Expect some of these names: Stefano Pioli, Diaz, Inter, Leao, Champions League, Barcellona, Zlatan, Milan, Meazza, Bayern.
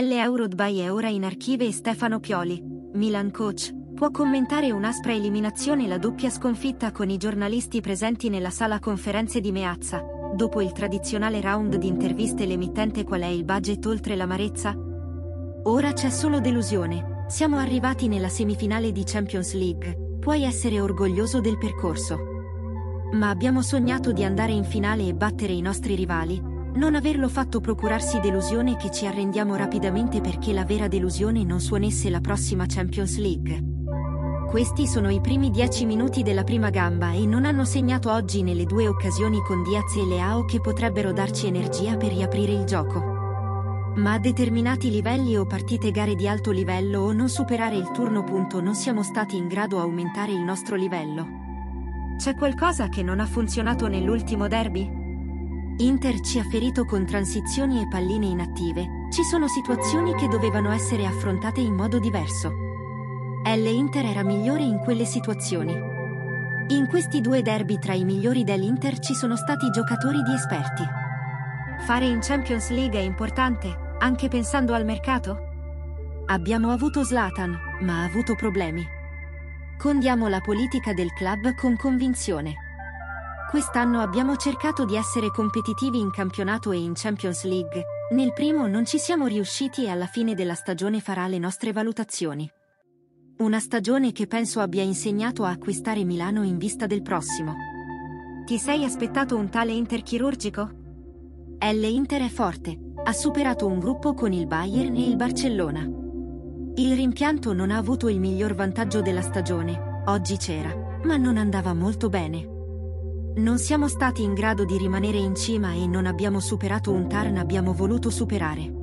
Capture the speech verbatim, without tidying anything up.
L'Euro Dubai è ora in archive e Stefano Pioli, Milan coach, può commentare un'aspra eliminazione e la doppia sconfitta con i giornalisti presenti nella sala conferenze di Meazza. Dopo il tradizionale round di interviste l'emittente "Qual è il budget oltre l'amarezza?" "Ora c'è solo delusione. Siamo arrivati nella semifinale di Champions League, puoi essere orgoglioso del percorso. Ma abbiamo sognato di andare in finale e battere i nostri rivali, non averlo fatto procurarsi delusione che ci arrendiamo rapidamente perché la vera delusione non suonesse la prossima Champions League." Questi sono i primi dieci minuti della prima gamba e non hanno segnato oggi nelle due occasioni con Diaz e Leao che potrebbero darci energia per riaprire il gioco. Ma a determinati livelli o partite gare di alto livello o non superare il turno punto non siamo stati in grado di aumentare il nostro livello. C'è qualcosa che non ha funzionato nell'ultimo derby? Inter ci ha ferito con transizioni e palline inattive, ci sono situazioni che dovevano essere affrontate in modo diverso. L'Inter era migliore in quelle situazioni. In questi due derby tra i migliori dell'Inter ci sono stati giocatori di esperti. Fare in Champions League è importante, anche pensando al mercato? Abbiamo avuto Zlatan, ma ha avuto problemi. Condiamo la politica del club con convinzione. Quest'anno abbiamo cercato di essere competitivi in campionato e in Champions League, nel primo non ci siamo riusciti e alla fine della stagione farà le nostre valutazioni. Una stagione che penso abbia insegnato a acquistare Milano in vista del prossimo. Ti sei aspettato un tale Inter chirurgico? L'Inter è forte, ha superato un gruppo con il Bayern e il Barcellona. Il rimpianto non ha avuto il miglior vantaggio della stagione, oggi c'era, ma non andava molto bene. Non siamo stati in grado di rimanere in cima e non abbiamo superato un tarn abbiamo voluto superare.